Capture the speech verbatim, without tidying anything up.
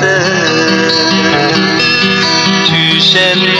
sen düşen